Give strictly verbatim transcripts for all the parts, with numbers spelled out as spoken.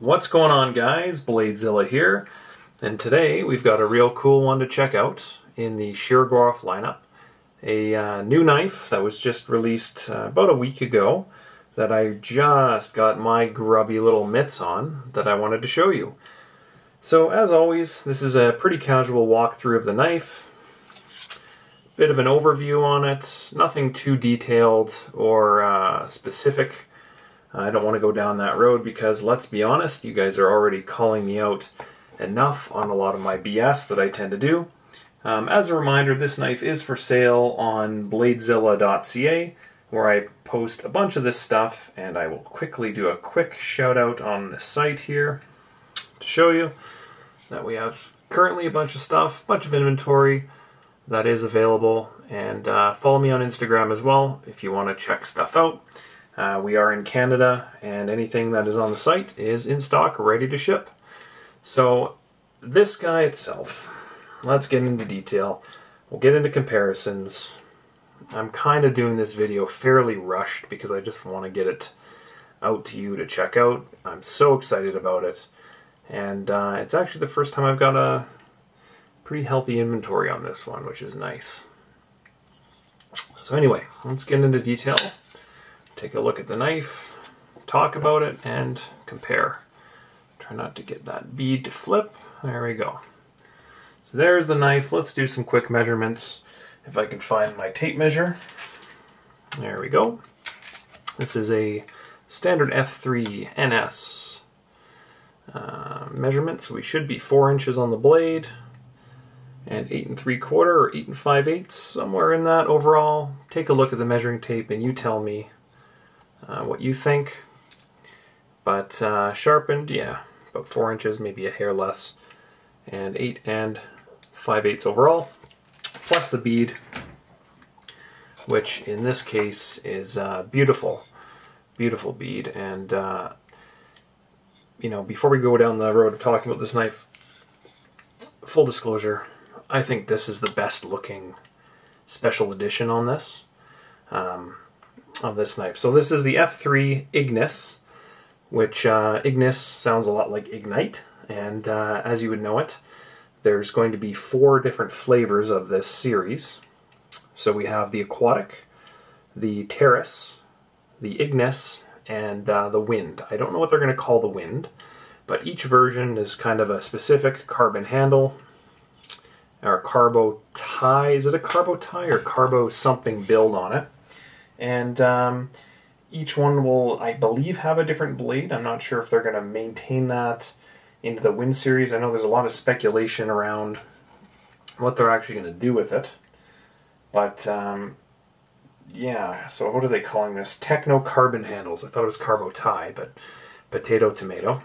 What's going on, guys? Bladezilla here, and today we've got a real cool one to check out in the Shirogorov lineup. A uh, new knife that was just released uh, about a week ago that I just got my grubby little mitts on that I wanted to show you. So as always, this is a pretty casual walkthrough of the knife. Bit of an overview on it, nothing too detailed or uh, specific. I don't want to go down that road because, let's be honest, you guys are already calling me out enough on a lot of my B S that I tend to do. Um, as a reminder, this knife is for sale on bladezilla dot C A, where I post a bunch of this stuff, and I will quickly do a quick shout out on the site here to show you that we have currently a bunch of stuff, a bunch of inventory that is available, and uh, follow me on Instagram as well if you want to check stuff out. Uh, we are in Canada, and anything that is on the site is in stock, ready to ship. So this guy itself, let's get into detail. We'll get into comparisons. I'm kind of doing this video fairly rushed because I just want to get it out to you to check out. I'm so excited about it, and uh, it's actually the first time I've got a pretty healthy inventory on this one, which is nice. So anyway, let's get into detail, take a look at the knife, talk about it, and compare. Try not to get that bead to flip. There we go. So there's the knife. Let's do some quick measurements. If I can find my tape measure. There we go. This is a standard F three N S uh, measurement, so we should be four inches on the blade, and eight and three quarter or eight and five eighths, somewhere in that overall. Take a look at the measuring tape and you tell me uh, what you think. But uh, sharpened, yeah, about four inches, maybe a hair less, and eight and five eighths overall, plus the bead, which in this case is uh, beautiful, beautiful bead. And uh, you know, before we go down the road of talking about this knife, full disclosure, I think this is the best looking special edition on this, um, of this knife. So this is the F three Ignis, which uh, Ignis sounds a lot like ignite, and uh, as you would know it, there's going to be four different flavors of this series. So we have the Aquatic, the Terrus, the Ignis, and uh, the Wind. I don't know what they're going to call the Wind, but each version is kind of a specific carbon handle, or carbo tie. Is it a carbo tie or carbo something build on it? And um, each one will, I believe, have a different blade. I'm not sure if they're going to maintain that into the Wind series. I know there's a lot of speculation around what they're actually going to do with it. But, um, yeah, so what are they calling this? Techno carbon handles. I thought it was carbo tie, but potato tomato.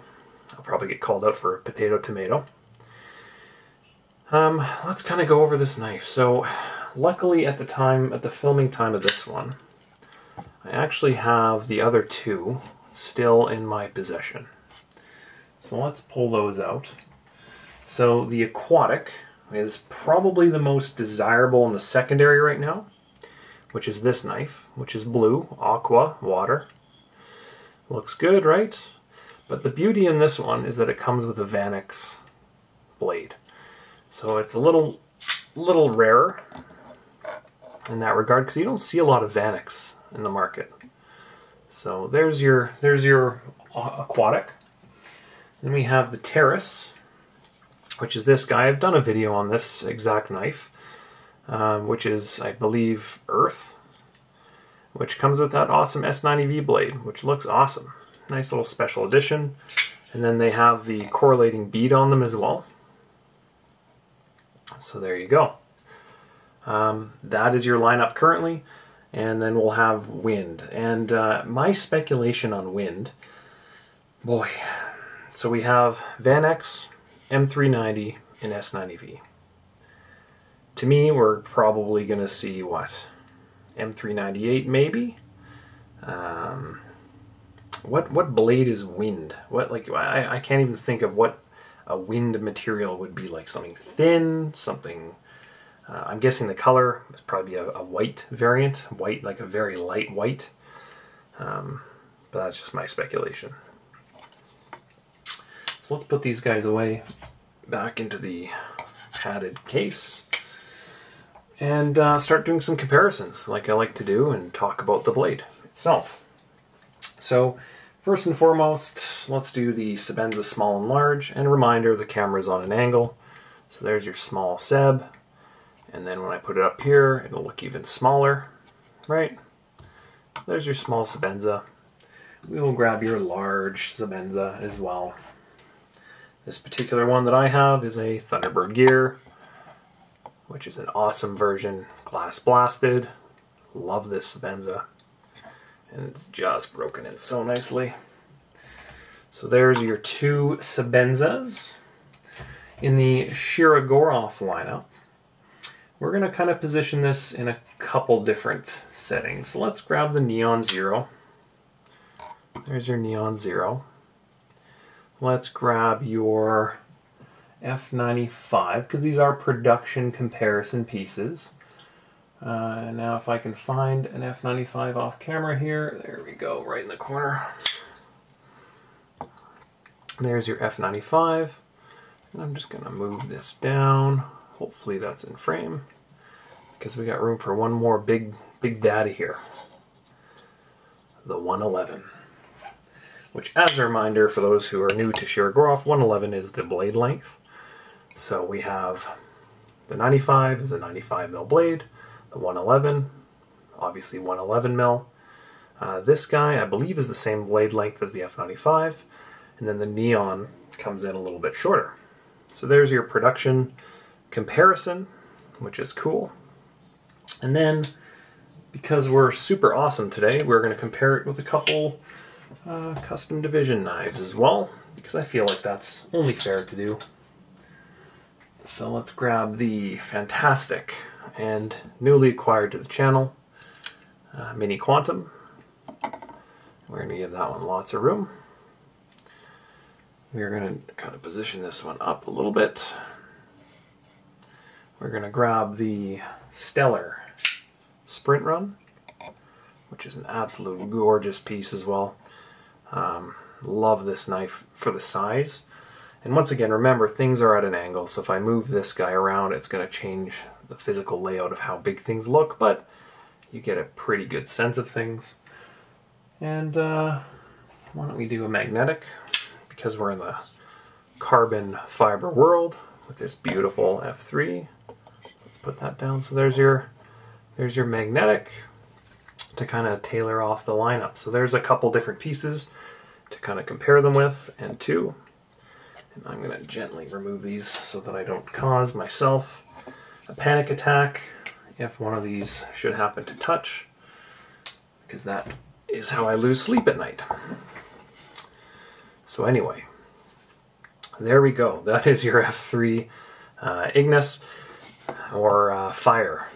I'll probably get called out for potato tomato. Um, let's kind of go over this knife. So luckily at the time, at the filming time of this one, I actually have the other two still in my possession. So let's pull those out. So the Aquatic is probably the most desirable in the secondary right now, which is this knife, which is blue, aqua, water. Looks good, right? But the beauty in this one is that it comes with a Vanax blade. So it's a little little rarer in that regard, because you don't see a lot of Vanax in the market. So there's your there's your Aquatic. Then we have the Terrus, which is this guy. I've done a video on this exact knife, um, which is, I believe, Earth, which comes with that awesome S ninety V blade, which looks awesome. Nice little special edition. And then they have the correlating bead on them as well. So there you go. Um, that is your lineup currently. And then we'll have Wind. And uh, my speculation on Wind, boy. So we have Vanax, M three ninety, and S ninety V. To me, we're probably going to see what? M three ninety-eight maybe? Um... What what blade is Wind? What, like, I, I can't even think of what a Wind material would be like. Something thin, something... Uh, I'm guessing the color is probably a, a white variant. White, like a very light white. Um, but that's just my speculation. So let's put these guys away back into the padded case and uh, start doing some comparisons like I like to do and talk about the blade itself. So first and foremost, let's do the Sebenza small and large, and a reminder the camera's on an angle. So there's your small Seb, and then when I put it up here it'll look even smaller, right? So there's your small Sebenza. We will grab your large Sebenza as well. This particular one that I have is a Thunderbird Gear, which is an awesome version, glass blasted. Love this Sebenza, and it's just broken in so nicely. So there's your two Sebenzas. In the Shirogorov lineup, we're going to kind of position this in a couple different settings. So let's grab the Neon Zero. There's your Neon Zero. Let's grab your F ninety-five, because these are production comparison pieces. Uh, now if I can find an F ninety-five off camera here, there we go, right in the corner. There's your F ninety-five. And I'm just going to move this down. Hopefully that's in frame, because we got room for one more big, big daddy here. The one eleven. Which, as a reminder for those who are new to Shirogorov, one eleven is the blade length. So we have the ninety-five is a ninety-five mil blade, the one eleven, obviously one eleven mil. Uh, this guy, I believe, is the same blade length as the F ninety-five, and then the Neon comes in a little bit shorter. So there's your production comparison, which is cool. And then, because we're super awesome today, we're going to compare it with a couple Uh, custom division knives as well, because I feel like that's only fair to do. So let's grab the fantastic and newly acquired to the channel uh, Mini Quantum. We're going to give that one lots of room. We're going to kind of position this one up a little bit. We're going to grab the Stellar Sprint Run, which is an absolute gorgeous piece as well. Um, love this knife for the size, and once again, remember things are at an angle, so if I move this guy around it's going to change the physical layout of how big things look, but you get a pretty good sense of things. And uh, why don't we do a magnetic, because we're in the carbon fiber world with this beautiful F three. Let's put that down. So there's your there's your magnetic to kind of tailor off the lineup. So there's a couple different pieces to kind of compare them with and to. And I'm going to gently remove these so that I don't cause myself a panic attack if one of these should happen to touch, because that is how I lose sleep at night. So anyway, there we go. That is your F three uh, Ignis, or uh, Fire.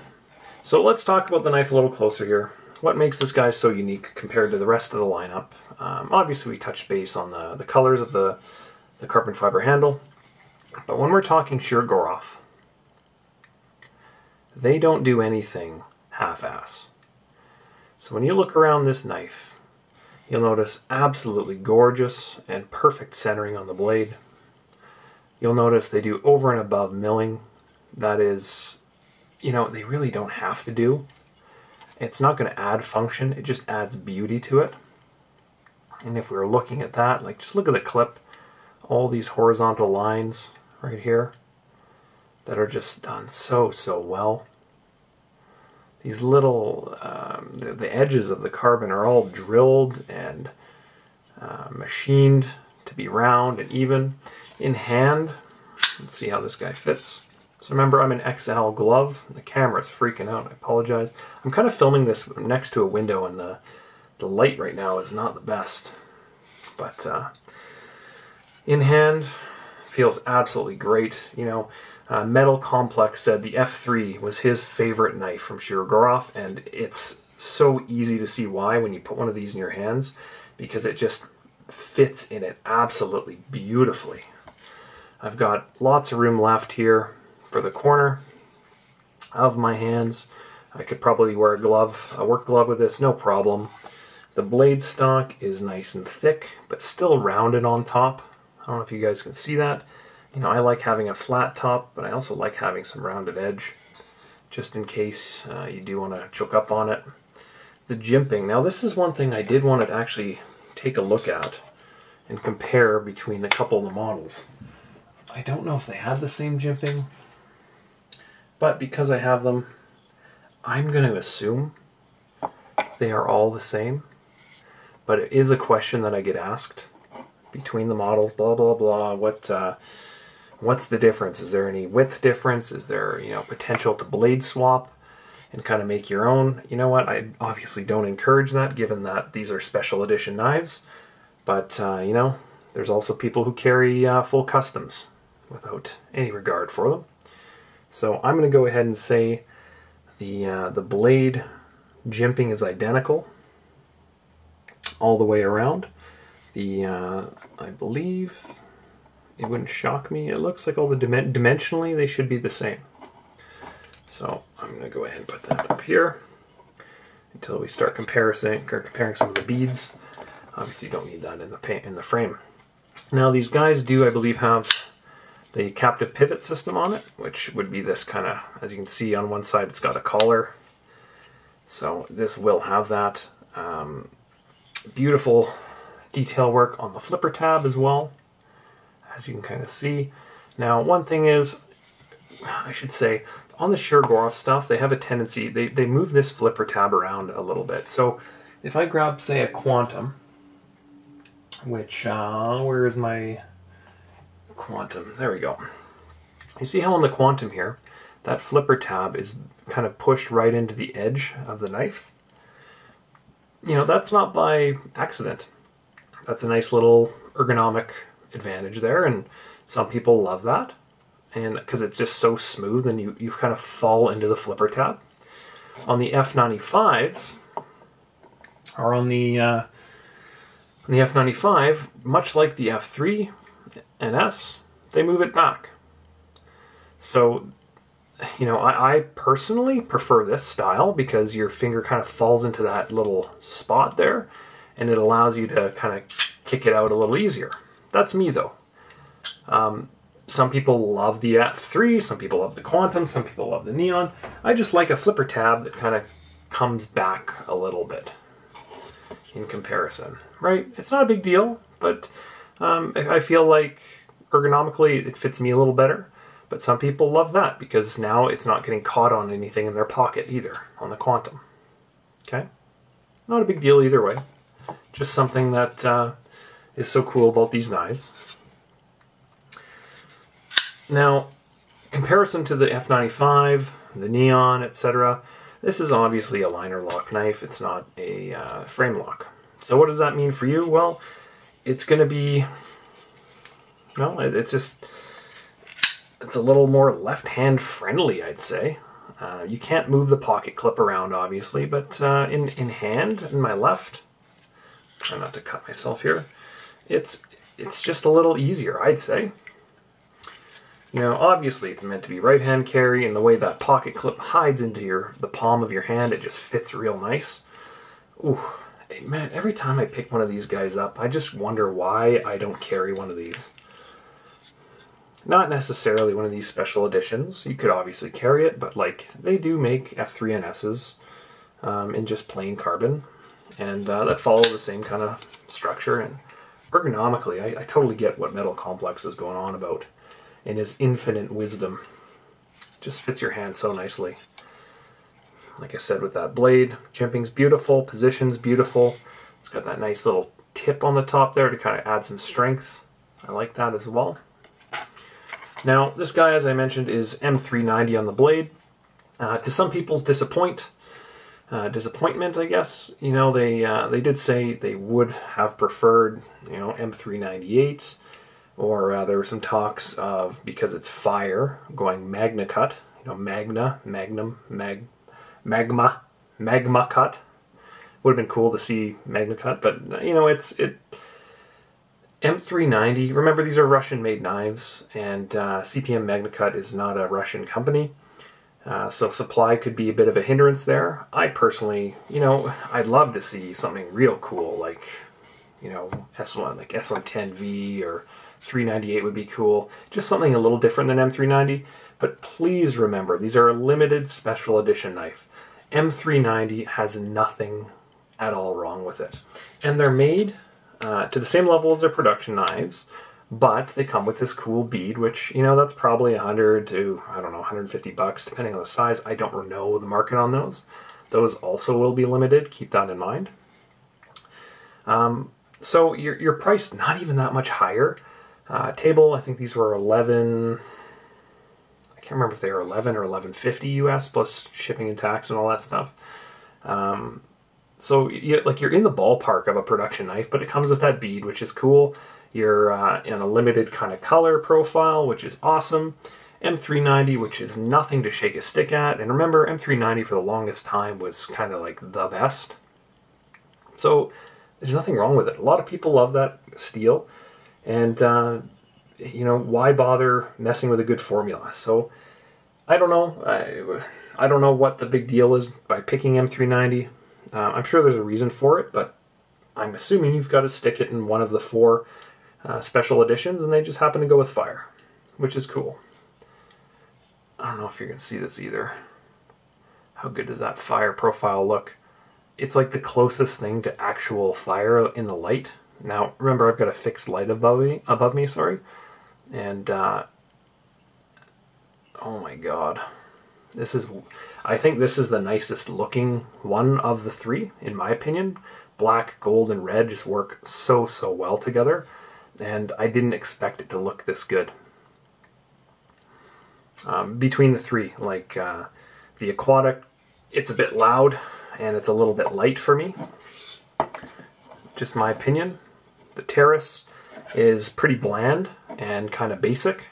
So let's talk about the knife a little closer here. What makes this guy so unique compared to the rest of the lineup? Um, obviously we touched base on the, the colors of the, the carbon fiber handle, but when we're talking Shirogorov, they don't do anything half-ass. So when you look around this knife, you'll notice absolutely gorgeous and perfect centering on the blade. You'll notice they do over and above milling. That is, you know, they really don't have to do. It's not going to add function, it just adds beauty to it. And if we were looking at that, like just look at the clip, all these horizontal lines right here that are just done so, so well. These little, um, the, the edges of the carbon are all drilled and uh, machined to be round and even. In hand, let's see how this guy fits. So remember, I'm an X L glove. The camera's freaking out, I apologize. I'm kind of filming this next to a window, and the, the light right now is not the best. But uh, in hand, feels absolutely great. You know, uh, Metal Complex said the F three was his favorite knife from Shirogorov, and it's so easy to see why when you put one of these in your hands, because it just fits in it absolutely beautifully. I've got lots of room left here for the corner of my hands. I could probably wear a glove, a work glove with this, no problem. The blade stock is nice and thick, but still rounded on top. I don't know if you guys can see that. You know, I like having a flat top, but I also like having some rounded edge, just in case uh, you do want to choke up on it. The jimping. Now this is one thing I did want to actually take a look at and compare between a couple of the models. I don't know if they have the same jimping, but because I have them, I'm going to assume they are all the same. But it is a question that I get asked between the models, blah, blah, blah, what, uh, what's the difference? Is there any width difference? Is there, you know, potential to blade swap and kind of make your own? You know what, I obviously don't encourage that, given that these are special edition knives, but, uh, you know, there's also people who carry uh, full customs without any regard for them. So I'm going to go ahead and say the, uh, the blade jimping is identical all the way around. The, uh, I believe, it wouldn't shock me, it looks like all the dimen dimensionally they should be the same. So I'm going to go ahead and put that up here until we start comparison, comparing some of the beads. Obviously you don't need that in the, paint, in the frame. Now these guys do, I believe, have the captive pivot system on it, which would be this kind of, as you can see on one side it's got a collar. So this will have that. Um, beautiful detail work on the flipper tab as well, as you can kind of see. Now one thing is, I should say, on the Shirogorov stuff, they have a tendency, they, they move this flipper tab around a little bit. So if I grab, say, a Quantum, which, uh, where is my Quantum? There we go. You see how on the Quantum here, that flipper tab is kind of pushed right into the edge of the knife? You know, that's not by accident. That's a nice little ergonomic advantage there, and some people love that, and because it's just so smooth and you, you kind of fall into the flipper tab. On the F ninety-fives, or on the, uh, on the F ninety-five, much like the F three N S, they move it back. So, you know, I, I personally prefer this style because your finger kind of falls into that little spot there, and it allows you to kind of kick it out a little easier. That's me though. Um, some people love the F three, some people love the Quantum, some people love the Neon. I just like a flipper tab that kind of comes back a little bit in comparison, right? It's not a big deal, but um, I feel like ergonomically it fits me a little better, but some people love that because now it's not getting caught on anything in their pocket either on the Quantum, okay? Not a big deal either way. Just something that uh, is so cool about these knives. Now, comparison to the F ninety-five, the Neon, et cetera, this is obviously a liner lock knife. It's not a uh, frame lock. So what does that mean for you? Well, it's going to be, well, it's just, it's a little more left-hand friendly, I'd say. Uh, you can't move the pocket clip around, obviously, but uh, in, in hand, in my left, try not to cut myself here. It's it's just a little easier, I'd say. You know, obviously it's meant to be right-hand carry, and the way that pocket clip hides into your the palm of your hand, it just fits real nice. Ooh, man, every time I pick one of these guys up, I just wonder why I don't carry one of these. Not necessarily one of these special editions. You could obviously carry it, but like they do make F three N S's um, in just plain carbon. And uh, that follow the same kind of structure, and ergonomically, I, I totally get what Metal Complex is going on about in his infinite wisdom. Just fits your hand so nicely. Like I said with that blade, jimping's beautiful, position's beautiful. It's got that nice little tip on the top there to kind of add some strength. I like that as well. Now, this guy, as I mentioned, is M three ninety on the blade. Uh, to some people's disappointment, Uh, disappointment, I guess. You know, they uh, they did say they would have preferred, you know, M three ninety-eight, or uh, there were some talks of, because it's fire, going MagnaCut, you know, Magna, Magnum, Mag, Magma, MagnaCut. Would have been cool to see MagnaCut, but you know, it's it. M three ninety. Remember, these are Russian-made knives, and uh, C P M MagnaCut is not a Russian company. Uh, so supply could be a bit of a hindrance there. I personally, you know, I'd love to see something real cool like you know, S one, like S one ten V or three ninety-eight would be cool. Just something a little different than M three ninety. But please remember, these are a limited special edition knife. M three ninety has nothing at all wrong with it. And they're made uh, to the same level as their production knives, but they come with this cool bead, which, you know, that's probably a hundred to, I don't know, a hundred fifty bucks, depending on the size. I don't know the market on those. Those also will be limited. Keep that in mind. Um, so you're, you're priced not even that much higher. Uh, table, I think these were eleven... I can't remember if they were eleven or eleven fifty U S, plus shipping and tax and all that stuff. Um, so, you, like, you're in the ballpark of a production knife, but it comes with that bead, which is cool. You're uh, in a limited kind of color profile, which is awesome. M three ninety, which is nothing to shake a stick at. And remember, M three ninety for the longest time was kind of like the best. So there's nothing wrong with it. A lot of people love that steel. And, uh, you know, why bother messing with a good formula? So I don't know. I, I don't know what the big deal is by picking M three ninety. Uh, I'm sure there's a reason for it, but I'm assuming you've got to stick it in one of the four uh, special editions, and they just happen to go with fire, which is cool. I don't know if you can see this either. How good does that fire profile look? It's like the closest thing to actual fire in the light. Now, remember, I've got a fixed light above me, above me, sorry. And, uh, oh my god. This is, I think this is the nicest looking one of the three, in my opinion. Black, gold, and red just work so, so well together. And I didn't expect it to look this good. Um, between the three, like uh, the Aquatic, it's a bit loud and it's a little bit light for me. Just my opinion. The Terrus is pretty bland and kind of basic.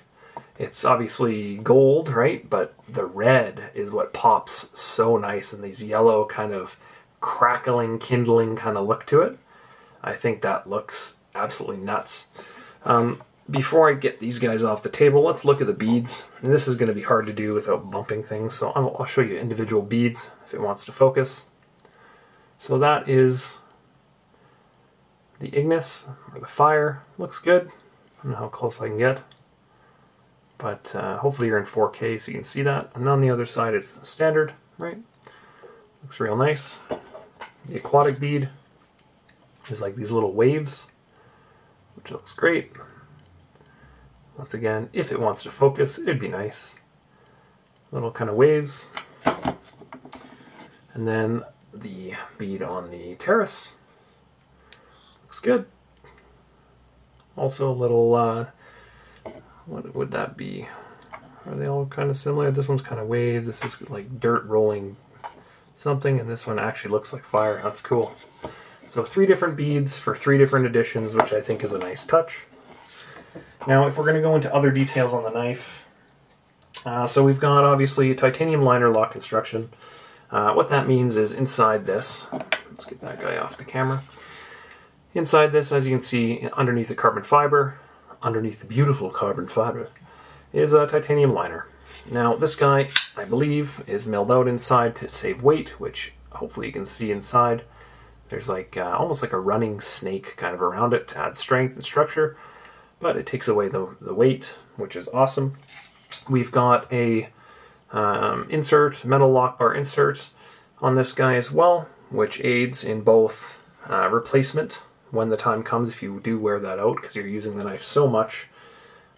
It's obviously gold, right? But the red is what pops so nice, and these yellow kind of crackling, kindling kind of look to it. I think that looks absolutely nuts. Um, Before I get these guys off the table, let's look at the beads. And this is going to be hard to do without bumping things, so I'll, I'll show you individual beads if it wants to focus. So that is the Ignis, or the fire. Looks good. I don't know how close I can get, but uh, hopefully you're in four K so you can see that. And on the other side it's standard, right? Looks real nice. The Aquatic bead is like these little waves, which looks great. Once again, if it wants to focus, it'd be nice. Little kind of waves. And then the bead on the Terrus. Looks good. Also a little, uh, what would that be? Are they all kind of similar? This one's kind of waves. This is like dirt rolling something. And this one actually looks like fire. That's cool. So three different beads for three different editions, which I think is a nice touch. Now, if we're going to go into other details on the knife, uh, so we've got, obviously, a titanium liner lock construction. Uh, what that means is inside this, let's get that guy off the camera. Inside this, as you can see, underneath the carbon fiber, underneath the beautiful carbon fiber, is a titanium liner. Now, this guy, I believe, is milled out inside to save weight, which hopefully you can see inside. There's like uh, almost like a running snake kind of around it to add strength and structure. But it takes away the, the weight, which is awesome. We've got a um, insert, metal lock bar insert on this guy as well, which aids in both uh, replacement when the time comes if you do wear that out, because you're using the knife so much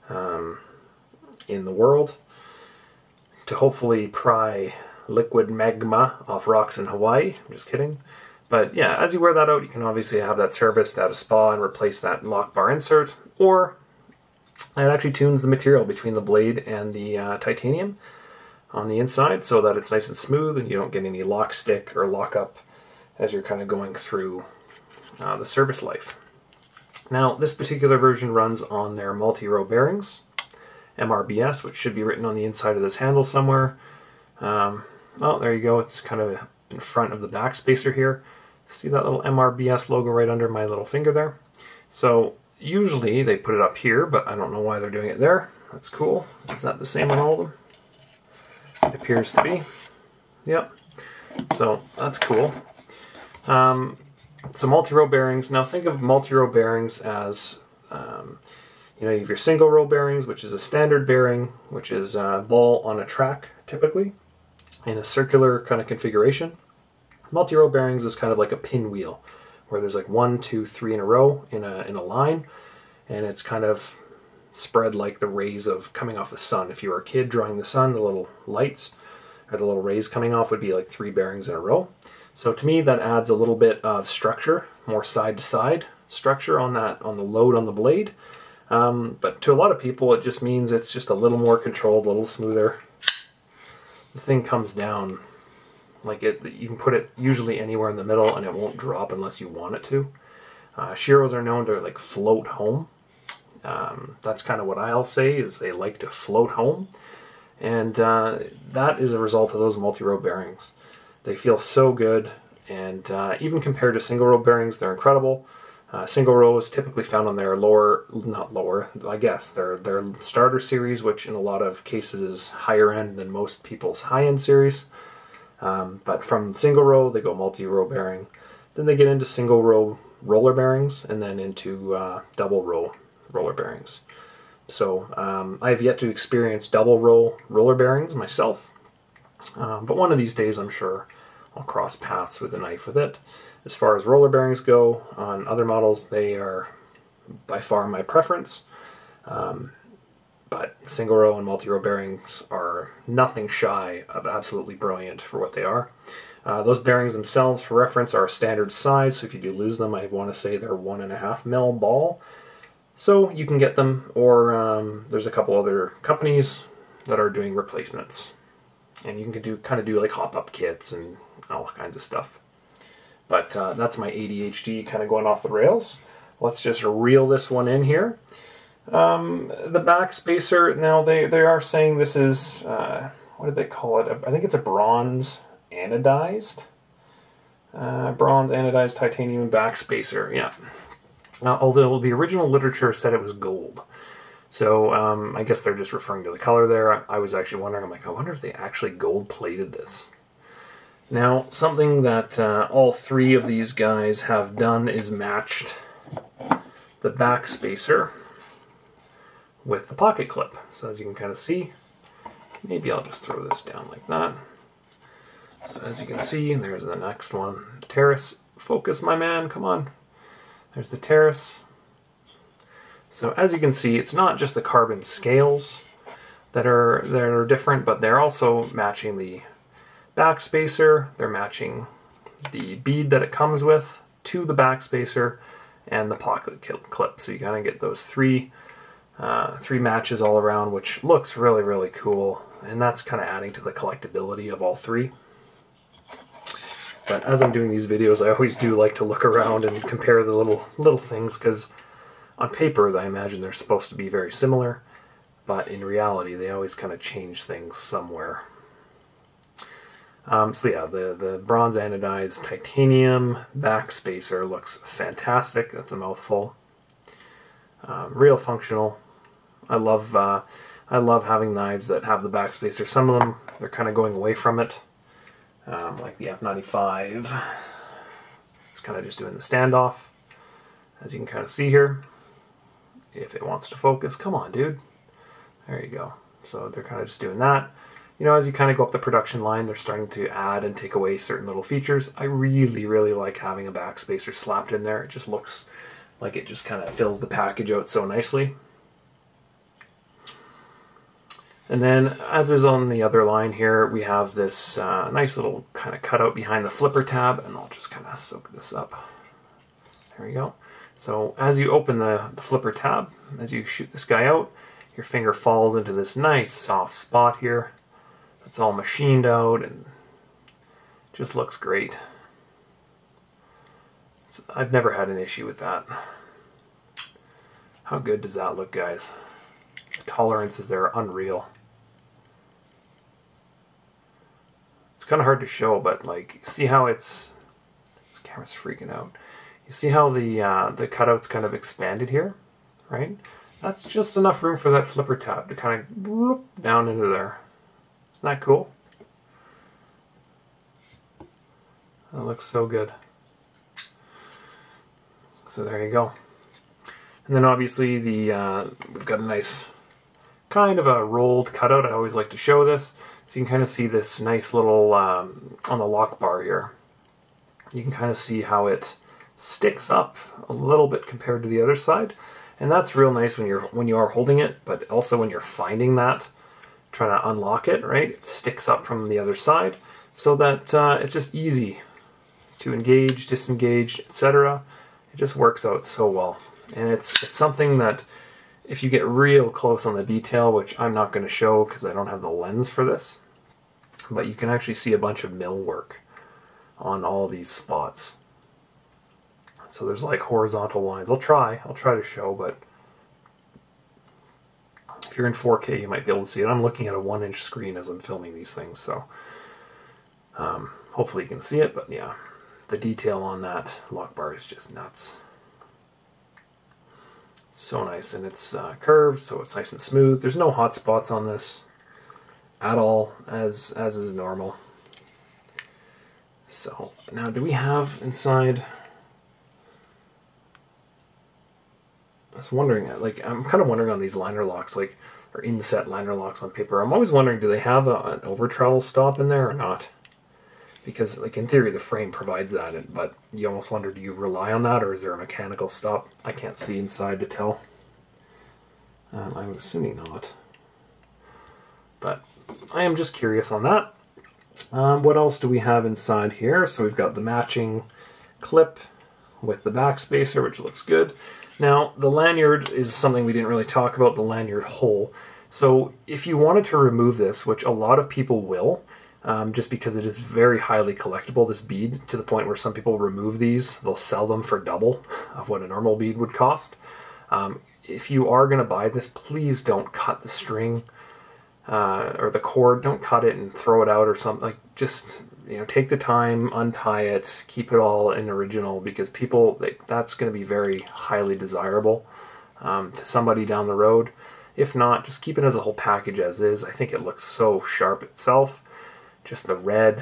um, in the world to hopefully pry liquid magma off rocks in Hawaii. I'm just kidding. But yeah, as you wear that out, you can obviously have that serviced at a spa and replace that lock bar insert, or it actually tunes the material between the blade and the uh, titanium on the inside so that it's nice and smooth and you don't get any lock stick or lock up as you're kind of going through uh, the service life. Now, this particular version runs on their multi-row bearings, M R B S, which should be written on the inside of this handle somewhere. Um, oh, there you go. It's kind of in front of the back spacer here. See that little M R B S logo right under my little finger there? So usually they put it up here, but I don't know why they're doing it there. That's cool. Is that the same on all of them? It appears to be. Yep. So that's cool. Um, So multi-row bearings. Now think of multi-row bearings as, um, you know, you have your single row bearings, which is a standard bearing, which is a ball on a track, typically, in a circular kind of configuration. Multi-row bearings is kind of like a pinwheel, where there's like one, two, three in a row in a, in a line, and it's kind of spread like the rays of coming off the sun. If you were a kid drawing the sun, the little lights or the little rays coming off would be like three bearings in a row. So to me, that adds a little bit of structure, more side-to-side structure on that, on the load on the blade. Um, but to a lot of people, it just means it's just a little more controlled, a little smoother. The thing comes down. Like it, you can put it usually anywhere in the middle and it won't drop unless you want it to. Uh, Shiros are known to like float home. Um, that's kind of what I'll say, is they like to float home. And uh, that is a result of those multi-row bearings. They feel so good, and uh, even compared to single row bearings, they're incredible. Uh, single row is typically found on their lower, not lower, I guess, their, their starter series, which in a lot of cases is higher end than most people's high-end series. Um, but from single row, they go multi-row bearing. Then they get into single row roller bearings, and then into uh, double row roller bearings. So um, I've yet to experience double row roller bearings myself, um, but one of these days I'm sure I'll cross paths with a knife with it. As far as roller bearings go, on other models they are by far my preference, um, but single row and multi-row bearings are nothing shy of absolutely brilliant for what they are. Uh, those bearings themselves, for reference, are a standard size, so if you do lose them, I want to say they're one and a half mil ball. So you can get them, or um, there's a couple other companies that are doing replacements. And you can do kind of do like hop-up kits and all kinds of stuff. But uh, that's my A D H D kind of going off the rails. Let's just reel this one in here. Um, the back spacer, now they, they are saying this is, uh, what did they call it? I think it's a bronze anodized. Uh, bronze anodized titanium back spacer, yeah. Uh, although the original literature said it was gold. So um, I guess they're just referring to the color there. I, I was actually wondering, I'm like, I wonder if they actually gold-plated this. Now, something that uh, all three of these guys have done is matched the back spacer with the pocket clip. So as you can kind of see, maybe I'll just throw this down like that. So as you can see, there's the next one. Terrus, focus, my man, come on. There's the Terrus. So as you can see, it's not just the carbon scales that are that are different, but they're also matching the back spacer. They're matching the bead that it comes with to the back spacer and the pocket clip. So you kind of get those three uh, three matches all around, which looks really really cool, and that's kind of adding to the collectability of all three. But as I'm doing these videos, I always do like to look around and compare the little little things, because on paper, I imagine they're supposed to be very similar, but in reality, they always kind of change things somewhere. Um, so yeah, the, the bronze anodized titanium back spacer looks fantastic. That's a mouthful. Um, real functional. I love, uh, I love having knives that have the back spacer. Some of them, they're kind of going away from it. Um, like the F ninety-five, it's kind of just doing the standoff, as you can kind of see here. If it wants to focus, come on, dude. There you go. So they're kind of just doing that. You know, as you kind of go up the production line, they're starting to add and take away certain little features. I really, really like having a back spacer slapped in there. It just looks like it just kind of fills the package out so nicely. And then, as is on the other line here, we have this uh, nice little kind of cutout behind the flipper tab, and I'll just kind of soak this up. There we go. So as you open the, the flipper tab, as you shoot this guy out, your finger falls into this nice soft spot here. It's all machined out and just looks great. It's, I've never had an issue with that. How good does that look, guys? The tolerances there are unreal. It's kind of hard to show, but like, see how it's, this camera's freaking out. You see how the uh, the cutout's kind of expanded here, right? That's just enough room for that flipper tab to kind of bloop down into there. Isn't that cool? That looks so good. So there you go. And then obviously the uh, we've got a nice kind of a rolled cutout. I always like to show this. So you can kind of see this nice little, um, on the lock bar here, you can kind of see how it sticks up a little bit compared to the other side. And that's real nice when you're when you are holding it, but also when you're finding that, trying to unlock it, right? It sticks up from the other side so that uh, it's just easy to engage, disengage, et cetera. It just works out so well. And it's, it's something that if you get real close on the detail, which I'm not going to show because I don't have the lens for this, but you can actually see a bunch of mill work on all these spots. So there's like horizontal lines. I'll try, I'll try to show, but if you're in four K, you might be able to see it. I'm looking at a one inch screen as I'm filming these things, so um, hopefully you can see it, but yeah, the detail on that lock bar is just nuts. So nice, and it's uh, curved, so it's nice and smooth. There's no hot spots on this at all, as as is normal. So now, do we have inside? I was wondering, like, I'm kind of wondering on these liner locks, like, or inset liner locks on paper. I'm always wondering, do they have a, an over travel stop in there or not? Because, like, in theory, the frame provides that, but you almost wonder, do you rely on that, or is there a mechanical stop? I can't see inside to tell. Um, I'm assuming not. But I am just curious on that. Um, what else do we have inside here? So we've got the matching clip with the back spacer, which looks good. Now, the lanyard is something we didn't really talk about, the lanyard hole. So if you wanted to remove this, which a lot of people will, Um, just because it is very highly collectible, this bead, to the point where some people remove these, they'll sell them for double of what a normal bead would cost. Um, if you are going to buy this, please don't cut the string uh, or the cord. Don't cut it and throw it out or something. Like, just, you know, take the time, untie it, keep it all in original, because people, they, that's going to be very highly desirable um, to somebody down the road. If not, just keep it as a whole package as is. I think it looks so sharp itself. Just the red,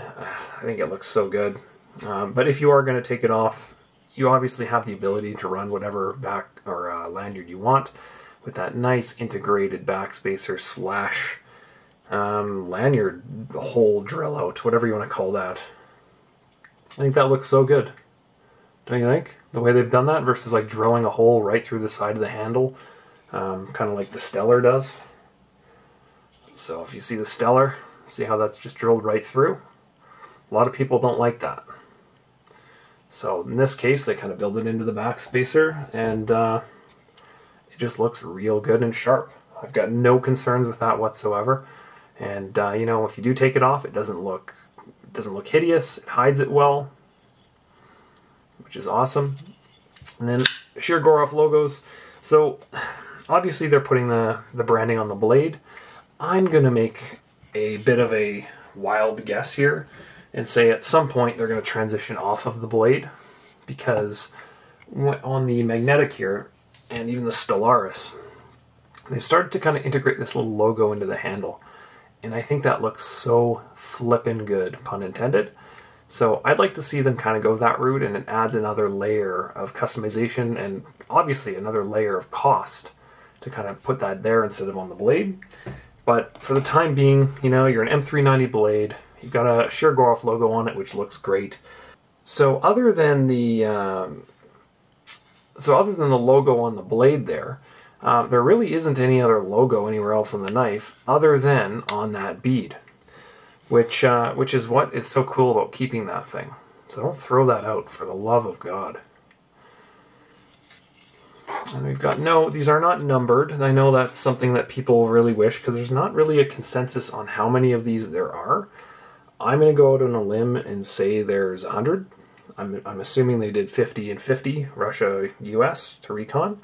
I think it looks so good. Um, but if you are going to take it off, you obviously have the ability to run whatever back or uh, lanyard you want with that nice integrated backspacer slash um, lanyard hole drill out, whatever you want to call that. I think that looks so good, don't you think? The way they've done that versus like drilling a hole right through the side of the handle, um, kind of like the Stellar does. So if you see the Stellar, see how that's just drilled right through? A lot of people don't like that. So in this case, they kind of build it into the back spacer, and uh, it just looks real good and sharp. I've got no concerns with that whatsoever. And uh, you know, if you do take it off, it doesn't look it doesn't look hideous. It hides it well, which is awesome. And then Shirogorov logos. So obviously they're putting the the branding on the blade. I'm gonna make a bit of a wild guess here and say at some point they're going to transition off of the blade, because on the magnetic here and even the Stellaris, they've started to kind of integrate this little logo into the handle, and I think that looks so flippin' good, pun intended. So I'd like to see them kind of go that route, and it adds another layer of customization and obviously another layer of cost to kind of put that there instead of on the blade. But for the time being, you know, you're an M three ninety blade, you've got a Shirogorov logo on it, which looks great. So other than the um, so other than the logo on the blade there, uh, there really isn't any other logo anywhere else on the knife other than on that bead, which uh, which is what is so cool about keeping that thing. So don't throw that out, for the love of God. And we've got, no, these are not numbered. And I know that's something that people really wish, because there's not really a consensus on how many of these there are. I'm going to go out on a limb and say there's one hundred. I'm, I'm assuming they did fifty and fifty, Russia, U S, to recon.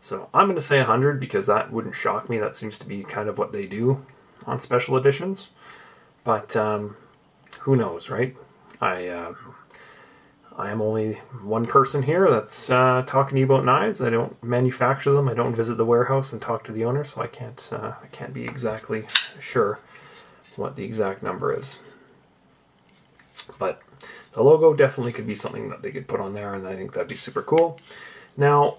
So I'm going to say one hundred, because that wouldn't shock me. That seems to be kind of what they do on special editions. But um, who knows, right? I... Uh, I am only one person here that's uh, talking to you about knives. I don't manufacture them. I don't visit the warehouse and talk to the owner, so I can't uh, I can't be exactly sure what the exact number is. But the logo definitely could be something that they could put on there, and I think that'd be super cool. Now,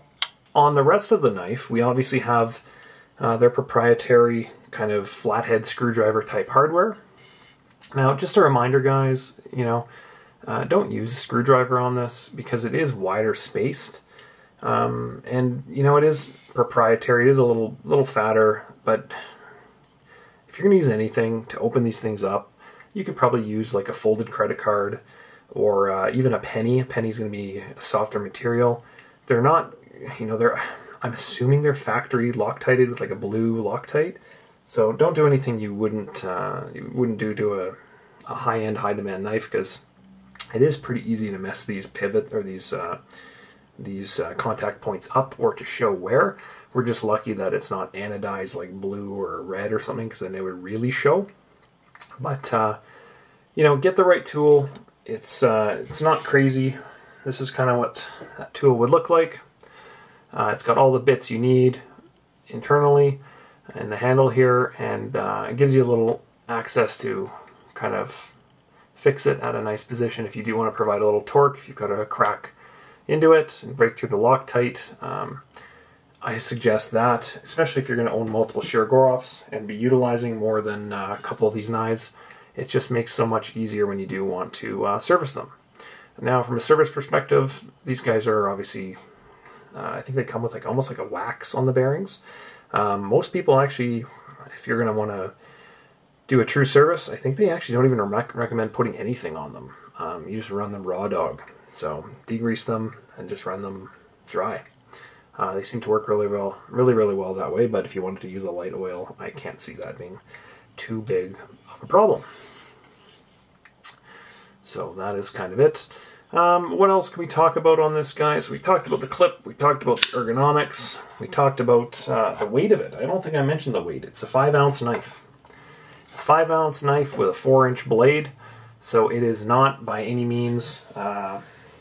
on the rest of the knife, we obviously have uh, their proprietary kind of flathead screwdriver type hardware. Now, just a reminder, guys, you know, uh, don't use a screwdriver on this because it is wider spaced. Um, and, you know, it is proprietary. It is a little, little fatter, but if you're going to use anything to open these things up, you could probably use like a folded credit card or uh, even a penny. A penny's going to be a softer material. They're not, you know, they're, I'm assuming they're factory Loctited with like a blue Loctite. So don't do anything you wouldn't, uh, you wouldn't do to a, a high-end, high-demand knife, because it is pretty easy to mess these pivot or these, uh, these uh, contact points up or to show wear. We're just lucky that it's not anodized like blue or red or something, because then it would really show. But uh, you know, get the right tool. It's uh, it's not crazy. This is kind of what that tool would look like. Uh, it's got all the bits you need internally and the handle here, and uh, it gives you a little access to kind of fix it at a nice position if you do want to provide a little torque. If you've got a crack into it and break through the Loctite, um, I suggest that, especially if you're going to own multiple Shirogorovs and be utilizing more than uh, a couple of these knives. It just makes so much easier when you do want to uh, service them. Now, from a service perspective, these guys are obviously, uh, I think they come with like almost like a wax on the bearings. Um, most people actually, if you're going to want to do a true service, I think they actually don't even rec recommend putting anything on them. Um, you just run them raw dog. So degrease them and just run them dry. Uh, they seem to work really well, really, really well that way, but if you wanted to use a light oil, I can't see that being too big of a problem. So that is kind of it. Um, what else can we talk about on this, guys? We talked about the clip, we talked about the ergonomics, we talked about uh, the weight of it. I don't think I mentioned the weight. It's a five ounce knife. A five ounce knife with a four inch blade, so it is not by any means uh,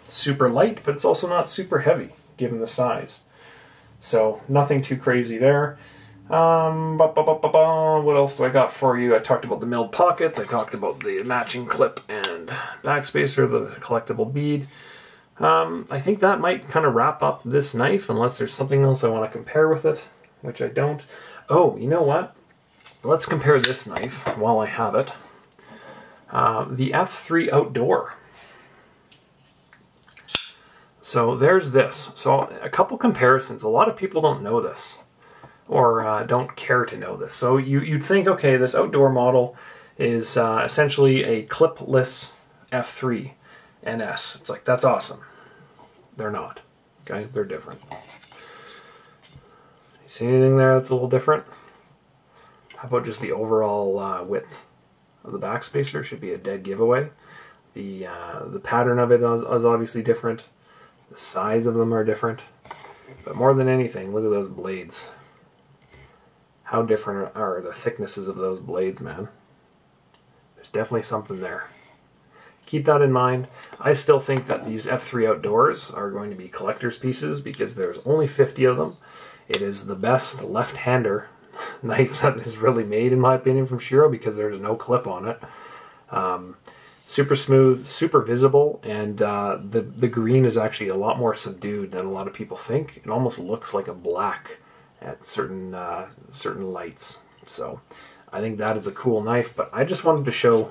super light, but it's also not super heavy given the size. So nothing too crazy there. Um, ba -ba -ba -ba -ba. What else do I got for you? I talked about the milled pockets. I talked about the matching clip and backspacer, the collectible bead. Um, I think that might kind of wrap up this knife, unless there's something else I want to compare with it, which I don't. Oh, you know what? Let's compare this knife while I have it. Uh, the F three Outdoor. So there's this. So a couple comparisons. A lot of people don't know this, or uh, don't care to know this. So you, you'd think, okay, this Outdoor model is uh, essentially a clipless F three N S. It's like, that's awesome. They're not. Okay, they're different. You see anything there that's a little different? How about just the overall uh, width of the backspacer? Should be a dead giveaway. The uh, the pattern of it is, is obviously different. The size of them are different, but more than anything, look at those blades. How different are the thicknesses of those blades, man? There's definitely something there. Keep that in mind. I still think that these F three Outdoors are going to be collector's pieces because there's only fifty of them. It is the best left-hander knife that is really made, in my opinion, from Shiro, because there's no clip on it. Um, Super smooth, super visible, and uh, the, the green is actually a lot more subdued than a lot of people think. It almost looks like a black at certain, uh, certain lights. So I think that is a cool knife, but I just wanted to show,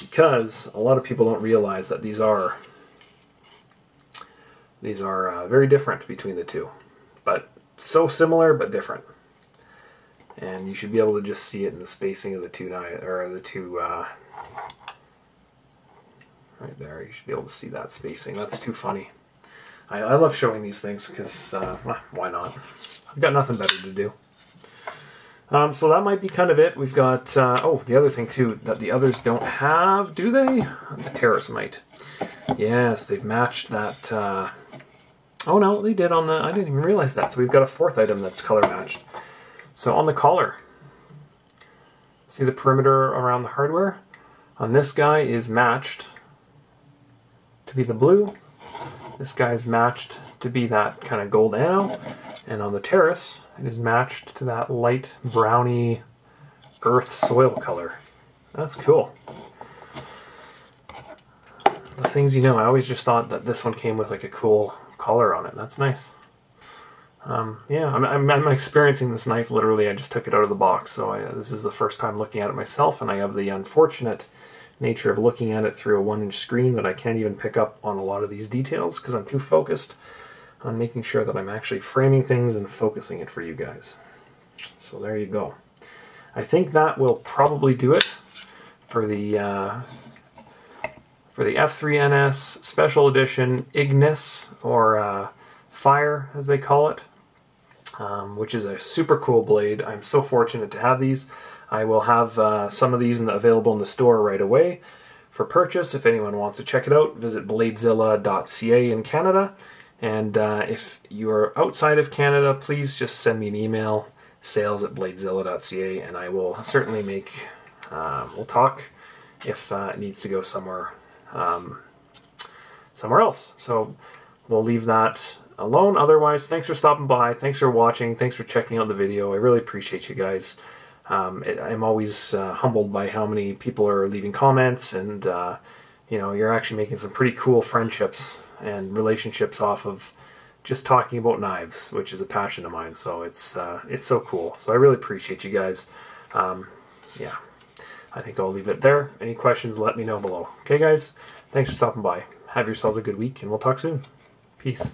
because a lot of people don't realize that these are, these are uh, very different between the two. But so similar, but different. And you should be able to just see it in the spacing of the two knives, or the two... Uh, right there, you should be able to see that spacing. That's too funny. I, I love showing these things because uh, why not? I've got nothing better to do. Um, so that might be kind of it. We've got, uh, oh, the other thing too that the others don't have, do they? The Terrus might. Yes, they've matched that. Uh... Oh no, they did on the, I didn't even realize that. So we've got a fourth item that's color matched. So on the collar, see the perimeter around the hardware? On this guy is matched to be the blue. This guy is matched to be that kind of gold anno, and on the Terrus it is matched to that light browny earth soil color. That's cool. The things you know, I always just thought that this one came with like a cool color on it. That's nice. Um, yeah, I'm, I'm, I'm experiencing this knife literally. I just took it out of the box, so I, this is the first time looking at it myself, and I have the unfortunate nature of looking at it through a one inch screen that I can't even pick up on a lot of these details because I'm too focused on making sure that I'm actually framing things and focusing it for you guys. So there you go. I think that will probably do it for the uh, for the F three N S Special Edition Ignis, or uh, Fire as they call it, um, which is a super cool blade. I'm so fortunate to have these. I will have uh, some of these in the, available in the store right away for purchase. If anyone wants to check it out, visit bladezilla dot C A in Canada. And uh, if you're outside of Canada, please just send me an email, sales at bladezilla dot C A, and I will certainly make, um, we'll talk if uh, it needs to go somewhere, um, somewhere else. So we'll leave that alone. Otherwise, thanks for stopping by. Thanks for watching. Thanks for checking out the video. I really appreciate you guys. Um, it, I'm always uh, humbled by how many people are leaving comments, and uh, you know, you're actually making some pretty cool friendships and relationships off of just talking about knives, which is a passion of mine. So it's uh, it's so cool. So I really appreciate you guys. Um, yeah, I think I'll leave it there. Any questions, let me know below. Okay, guys, thanks for stopping by. Have yourselves a good week, and we'll talk soon. Peace.